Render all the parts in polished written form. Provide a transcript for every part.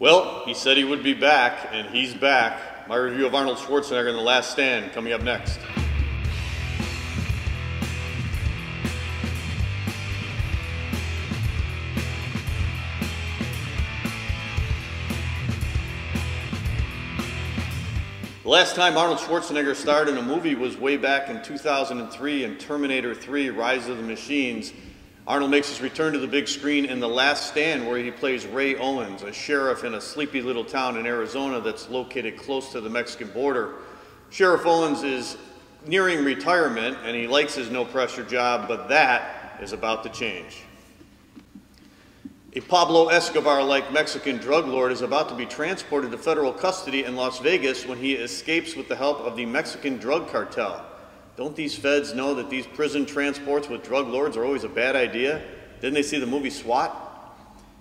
Well, he said he would be back, and he's back. My review of Arnold Schwarzenegger in The Last Stand, coming up next. The last time Arnold Schwarzenegger starred in a movie was way back in 2003 in Terminator 3: Rise of the Machines. Arnold makes his return to the big screen in The Last Stand, where he plays Ray Owens, a sheriff in a sleepy little town in Arizona that's located close to the Mexican border. Sheriff Owens is nearing retirement and he likes his no-pressure job, but that is about to change. A Pablo Escobar-like Mexican drug lord is about to be transported to federal custody in Las Vegas when he escapes with the help of the Mexican drug cartel. Don't these feds know that these prison transports with drug lords are always a bad idea? Didn't they see the movie SWAT?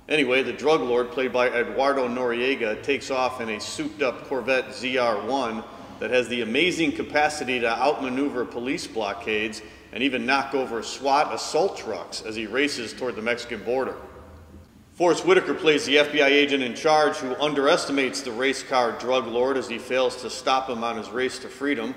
Anyway, the drug lord, played by Eduardo Noriega, takes off in a souped-up Corvette ZR1 that has the amazing capacity to outmaneuver police blockades and even knock over SWAT assault trucks as he races toward the Mexican border. Forest Whitaker plays the FBI agent in charge who underestimates the race car drug lord as he fails to stop him on his race to freedom.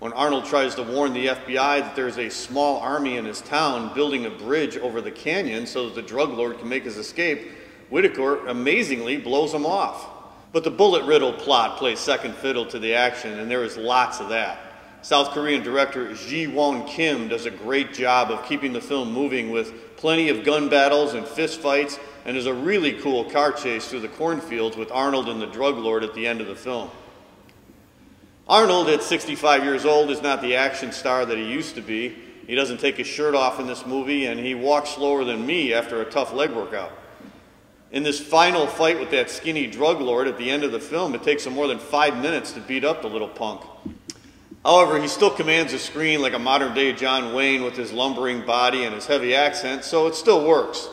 When Arnold tries to warn the FBI that there's a small army in his town building a bridge over the canyon so that the drug lord can make his escape, Whitaker amazingly blows him off. But the bullet riddle plot plays second fiddle to the action, and there is lots of that. South Korean director Ji Won Kim does a great job of keeping the film moving with plenty of gun battles and fist fights, and is a really cool car chase through the cornfields with Arnold and the drug lord at the end of the film. Arnold, at 65 years old, is not the action star that he used to be. He doesn't take his shirt off in this movie, and he walks slower than me after a tough leg workout. In this final fight with that skinny drug lord at the end of the film, it takes him more than 5 minutes to beat up the little punk. However, he still commands the screen like a modern-day John Wayne with his lumbering body and his heavy accent, so it still works.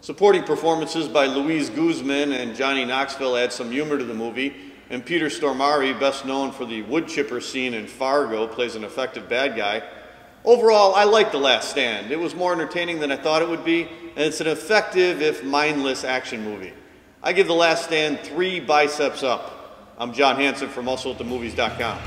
Supporting performances by Luis Guzman and Johnny Knoxville add some humor to the movie, and Peter Stormare, best known for the wood chipper scene in Fargo, plays an effective bad guy. Overall, I liked The Last Stand. It was more entertaining than I thought it would be, and it's an effective, if mindless, action movie. I give The Last Stand 3 biceps up. I'm John Hansen from MuscleAtTheMovies.com.